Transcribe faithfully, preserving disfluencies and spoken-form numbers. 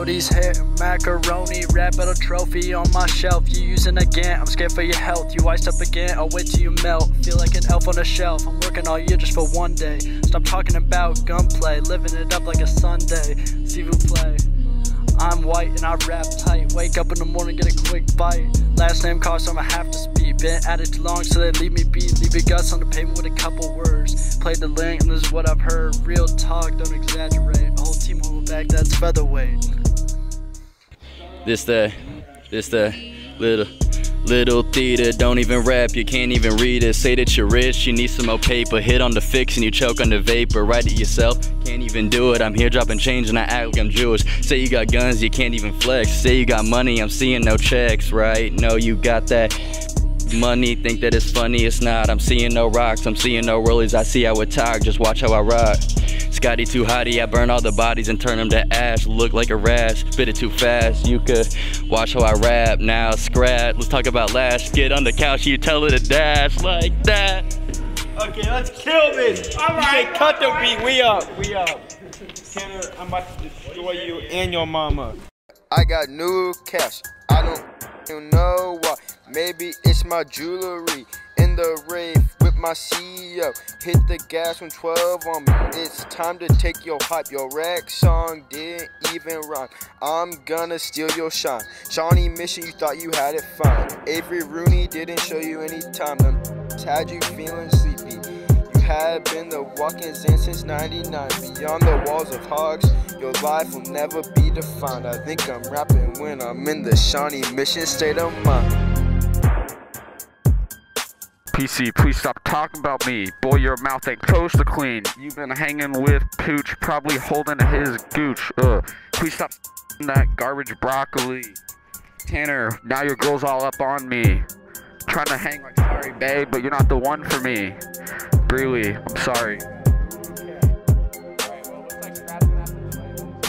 Brody's hit macaroni, rap at a trophy on my shelf. You using a Gantt, I'm scared for your health. You iced up again, I'll wait till you melt. Feel like an elf on a shelf, I'm working all year just for one day. Stop talking about gunplay, living it up like a Sunday. See who play. I'm white and I rap tight. Wake up in the morning, get a quick bite. Last name cost, I'ma have to speak. Been at it too long, so they leave me beat. Leave your guts on the pavement with a couple words. Played the link, and this is what I've heard. Real talk, don't exaggerate. A whole team hold back, that's featherweight. This the, this the little. Little theater, don't even rap, you can't even read it. Say that you're rich, you need some more paper. Hit on the fix and you choke on the vapor. Write it yourself, can't even do it. I'm here dropping change and I act like I'm Jewish. Say you got guns, you can't even flex. Say you got money, I'm seeing no checks, right? No, you got that money, think that it's funny, it's not. I'm seeing no rocks, I'm seeing no rollies. I see how it talk, just watch how I rock. Scotty too hotty, I burn all the bodies and turn them to ash. Look like a rash, spit it too fast. You could watch how I rap now, scratch. Let's talk about lash. Get on the couch, you tell her to dash like that. Okay, let's kill this. All right, you cut the beat. We up, we up. Tanner, I'm about to destroy you and your mama. I got new cash. I don't know why. Maybe it's my jewelry. In the rave with my C E O, hit the gas when twelve on me. It's time to take your hype. Your rag song didn't even rhyme. I'm gonna steal your shine. Shawnee Mission, you thought you had it fine. Avery Rooney didn't show you any time. Them had you feeling sleepy. You had been the walking in since ninety-nine. Beyond the walls of hogs, your life will never be defined. I think I'm rapping when I'm in the Shawnee Mission state of mind. P C, please stop talking about me. Boy, your mouth ain't close to clean. You've been hanging with Pooch, probably holding his gooch. Ugh. Please stop that garbage broccoli. Tanner, now your girl's all up on me. Trying to hang like sorry, babe, but you're not the one for me. Really, I'm sorry. Okay. Alright, well, looks like Scott's gonna have to play this.